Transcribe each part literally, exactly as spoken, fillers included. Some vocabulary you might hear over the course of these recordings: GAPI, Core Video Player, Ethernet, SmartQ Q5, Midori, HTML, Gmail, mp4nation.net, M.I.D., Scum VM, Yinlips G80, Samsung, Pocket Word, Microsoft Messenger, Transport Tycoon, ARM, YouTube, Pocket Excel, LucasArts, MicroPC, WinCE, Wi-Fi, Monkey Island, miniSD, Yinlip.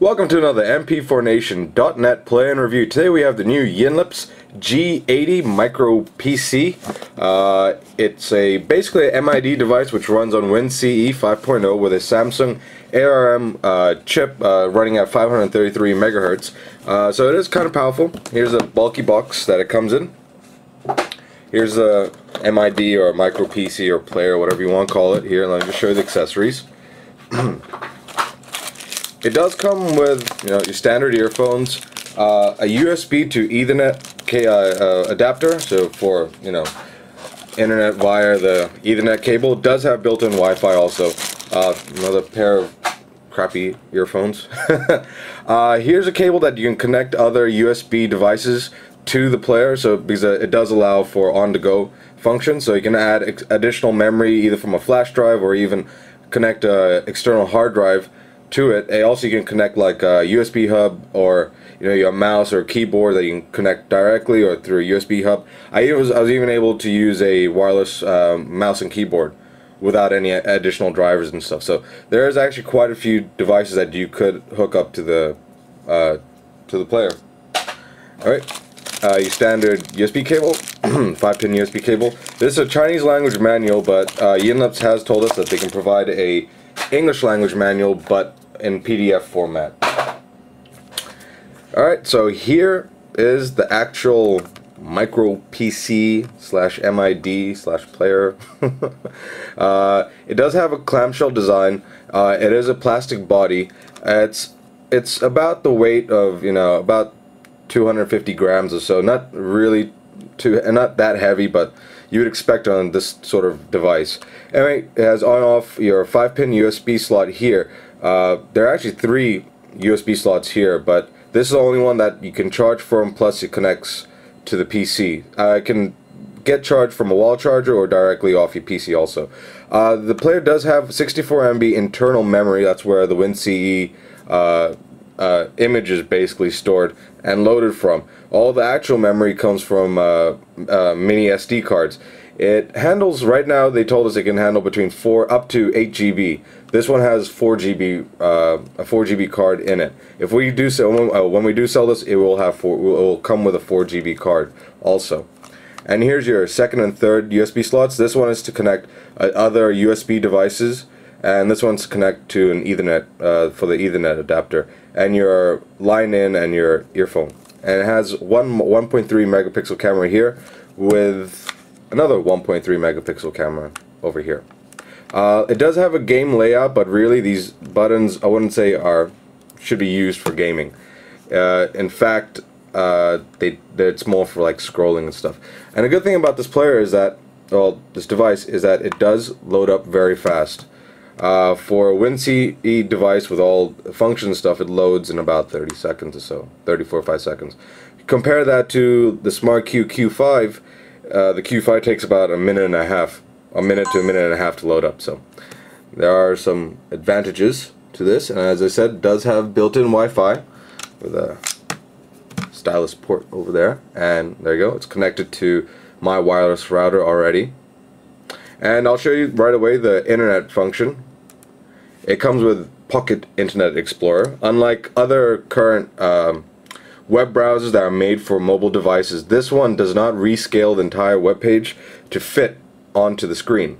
Welcome to another m p four nation dot net play and review. Today we have the new Yinlips G eighty micro P C. Uh, it's a basically an M I D device which runs on WinCE five point oh with a Samsung A R M uh, chip uh, running at five hundred thirty-three megahertz. Uh, so it is kind of powerful. Here's a bulky box that it comes in. Here's a M I D or a micro P C or player, whatever you want to call it. Here, let me just show you the accessories. It does come with, you know, your standard earphones, uh, a U S B to Ethernet uh, adapter, so for, you know, internet via the Ethernet cable. It does have built-in Wi-Fi also. Uh, another pair of crappy earphones. uh, here's a cable that you can connect other U S B devices to the player, so because it does allow for on-the-go function, so you can add ex additional memory either from a flash drive or even connect a external hard drive to it. And also you can connect like a U S B hub, or you know, your mouse or keyboard that you can connect directly or through a U S B hub. I was, I was even able to use a wireless um, mouse and keyboard without any additional drivers and stuff. So there is actually quite a few devices that you could hook up to the uh, to the player. All right. Uh, your standard U S B cable, five pin U S B cable. This is a Chinese language manual, but uh, Yinlips has told us that they can provide a English language manual, but in P D F format. Alright, so here is the actual micro P C slash M I D slash player. uh, it does have a clamshell design. Uh, it is a plastic body. Uh, it's it's about the weight of, you know, about two hundred fifty grams or so, not really too, and not that heavy, but you would expect on this sort of device. Anyway, it has on-off your five pin U S B slot here. Uh, there are actually three U S B slots here, but this is the only one that you can charge from, plus it connects to the P C. Uh, it can get charged from a wall charger or directly off your P C also. Uh, the player does have sixty-four M B internal memory. That's where the WinCE uh, Uh, image is basically stored and loaded from. All the actual memory comes from uh, uh, mini S D cards. It handles, right now they told us it can handle between four up to eight G B. This one has four G B, uh, a four G B card in it. If we do sell, when, uh, when we do sell this, it will have four, it will come with a four G B card also. And here's your second and third U S B slots. This one is to connect uh, other U S B devices, and this one's connect to an Ethernet uh, for the Ethernet adapter, and your line in and your earphone. And it has one one point three megapixel camera here with another one point three megapixel camera over here. Uh, it does have a game layout, but really these buttons I wouldn't say are should be used for gaming. Uh, in fact, uh, they it's more for like scrolling and stuff. And a good thing about this player is that, well, this device is that it does load up very fast. Uh, for a WinCE device with all function stuff, it loads in about thirty seconds or so, thirty-four, five seconds. Compare that to the SmartQ Q five. Uh, the Q five takes about a minute and a half, a minute to a minute and a half to load up. So there are some advantages to this, and as I said, it does have built-in Wi-Fi with a stylus port over there, and there you go. It's connected to my wireless router already. And I'll show you right away the internet function. It comes with Pocket Internet Explorer. Unlike other current um, web browsers that are made for mobile devices, this one does not rescale the entire web page to fit onto the screen,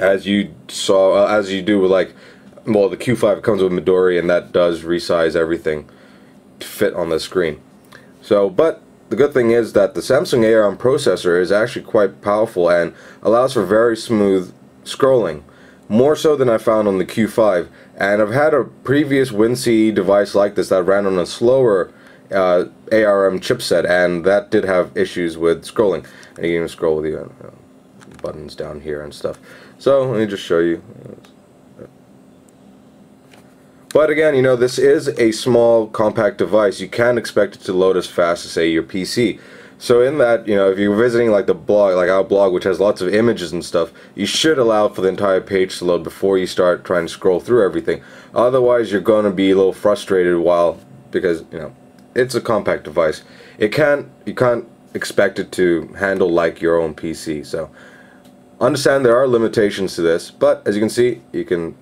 as you saw, uh, as you do with like, well, the Q five comes with Midori, and that does resize everything to fit on the screen. So, but the good thing is that the Samsung A R M processor is actually quite powerful and allows for very smooth scrolling, more so than I found on the Q five. And I've had a previous WinCE device like this that ran on a slower uh, A R M chipset, and that did have issues with scrolling. And you can even scroll with the uh, buttons down here and stuff. So let me just show you. But again, you know, this is a small, compact device. You can't expect it to load as fast as, say, your P C. So in that, you know, if you're visiting like the blog, like our blog, which has lots of images and stuff, you should allow for the entire page to load before you start trying to scroll through everything. Otherwise, you're going to be a little frustrated while, because, you know, it's a compact device. It can't, you can't expect it to handle like your own P C. So understand there are limitations to this, but as you can see, you can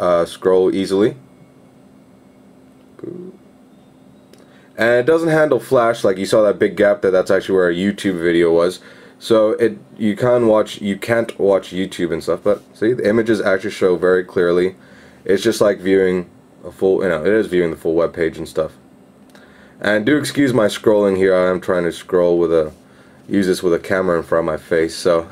Uh, scroll easily, And it doesn't handle Flash, like you saw that big gap there. That's actually where a YouTube video was. So it you can watch you can't watch YouTube and stuff, but see, the images actually show very clearly. It's just like viewing a full, you know, it is viewing the full web page and stuff. And do excuse my scrolling here. I am trying to scroll with a use this with a camera in front of my face. So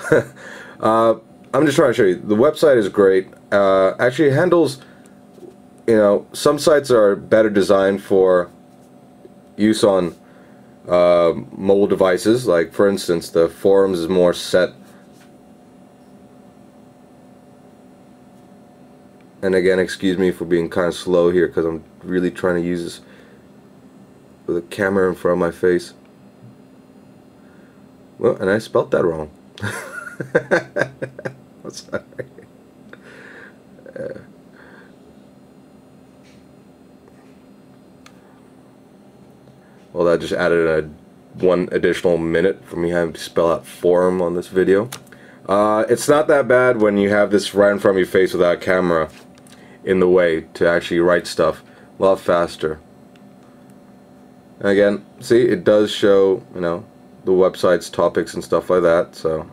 uh, I'm just trying to show you the website is great. Uh, actually, it handles, you know, some sites are better designed for use on uh, mobile devices. Like for instance, the forums is more set, and again excuse me for being kind of slow here because I'm really trying to use this with a camera in front of my face. Well, and I spelt that wrong. I'm sorry. Uh, Well, that just added a one additional minute for me having to spell out forum on this video. Uh, it's not that bad when you have this right in front of your face without a camera in the way to actually write stuff a lot faster. And again, see, it does show, you know, the website's topics and stuff like that, so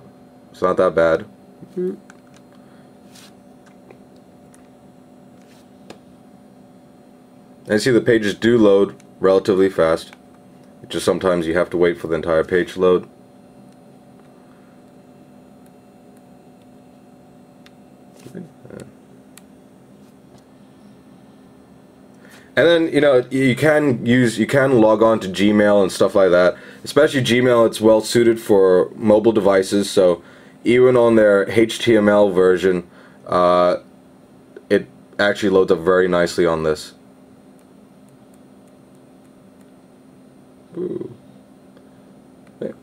it's not that bad. Mm-hmm. And see, the pages do load relatively fast. Just sometimes you have to wait for the entire page to load. And then, you know, you can use, you can log on to Gmail and stuff like that. Especially Gmail, it's well suited for mobile devices, so even on their H T M L version, uh, it actually loads up very nicely on this. Ooh. Yeah.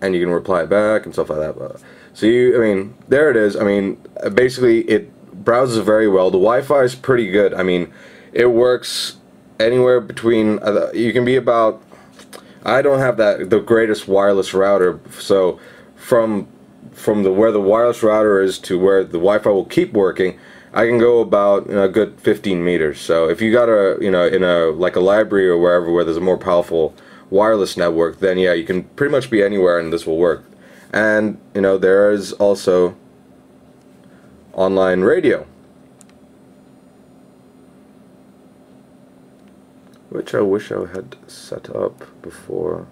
And you can reply it back and stuff like that. So you, I mean, there it is. I mean, basically it browses very well. The Wi-Fi is pretty good. I mean, it works anywhere between. Uh, you can be about. I don't have that the greatest wireless router, so from from the where the wireless router is to where the Wi-Fi will keep working, I can go about, you know, a good fifteen meters. So if you got a, you know, in a like a library or wherever where there's a more powerful wireless network, then yeah, you can pretty much be anywhere and this will work. And you know, there is also online radio, which I wish I had set up before.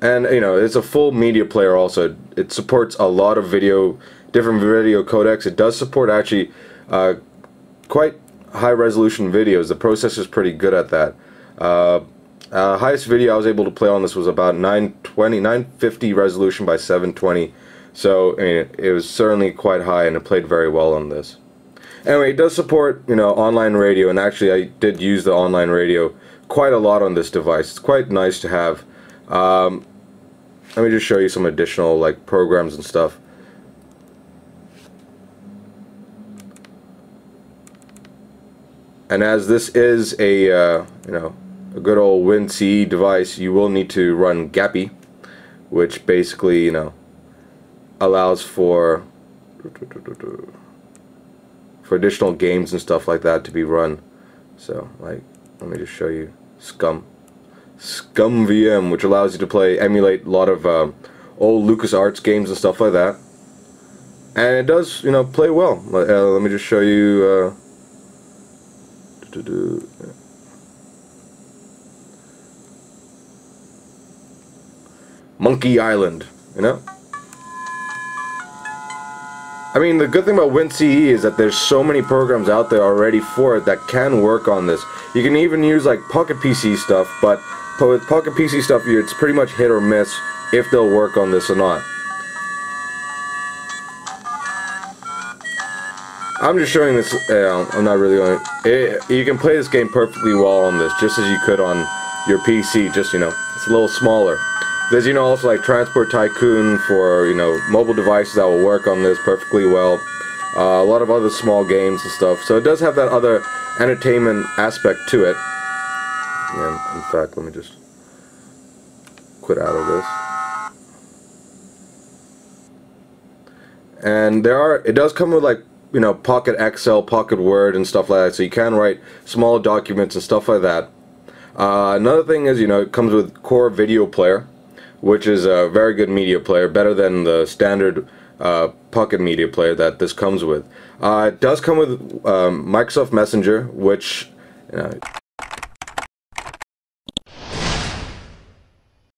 And you know, it's a full media player also. It supports a lot of video, different video codecs. It does support actually uh, quite high resolution videos. The processor is pretty good at that. Uh, uh, highest video I was able to play on this was about nine twenty, nine fifty resolution by seven twenty. So I mean, it, it was certainly quite high, and it played very well on this. Anyway, it does support, you know, online radio, and actually I did use the online radio quite a lot on this device. It's quite nice to have. Um, Let me just show you some additional like programs and stuff. And as this is a uh, you know, a good old WinCE device, you will need to run GAPI, which basically, you know, allows for for additional games and stuff like that to be run. So like, let me just show you Scum. Scum V M, which allows you to play, emulate a lot of uh, old LucasArts games and stuff like that, and it does, you know, play well. Uh, let me just show you. Uh, doo -doo -doo. Monkey Island, you know. I mean, the good thing about WinCE is that there's so many programs out there already for it that can work on this. You can even use like Pocket P C stuff, but with Pocket P C stuff, it's pretty much hit or miss if they'll work on this or not. I'm just showing this. You know, I'm not really going. It, you can play this game perfectly well on this, just as you could on your P C. Just, you know, it's a little smaller. There's, you know, also like Transport Tycoon for, you know, mobile devices that will work on this perfectly well. Uh, a lot of other small games and stuff. So it does have that other entertainment aspect to it. And in fact, let me just quit out of this. And there are, it does come with like, you know, Pocket Excel, Pocket Word and stuff like that, so you can write small documents and stuff like that. Uh, another thing is, you know, it comes with Core Video Player, which is a very good media player, better than the standard uh, Pocket Media Player that this comes with. Uh, it does come with um, Microsoft Messenger, which, you know,